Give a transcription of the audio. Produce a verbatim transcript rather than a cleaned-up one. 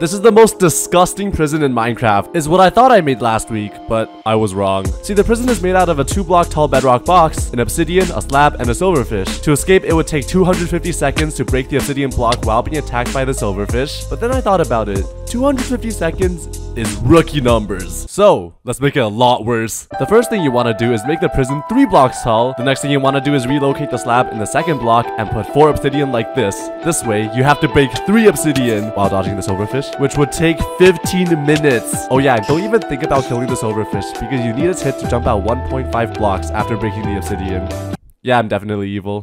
This is the most disgusting prison in Minecraft, is what I thought I made last week, but I was wrong. See, the prison is made out of a two block tall bedrock box, an obsidian, a slab, and a silverfish. To escape, it would take two hundred fifty seconds to break the obsidian block while being attacked by the silverfish, but then I thought about it. two hundred fifty seconds is rookie numbers. So, let's make it a lot worse. The first thing you want to do is make the prison three blocks tall. The next thing you want to do is relocate the slab in the second block and put four obsidian like this. This way, you have to break three obsidian while dodging the silverfish, which would take fifteen minutes. Oh yeah, and don't even think about killing the silverfish, because you need its hit to jump out one point five blocks after breaking the obsidian. Yeah, I'm definitely evil.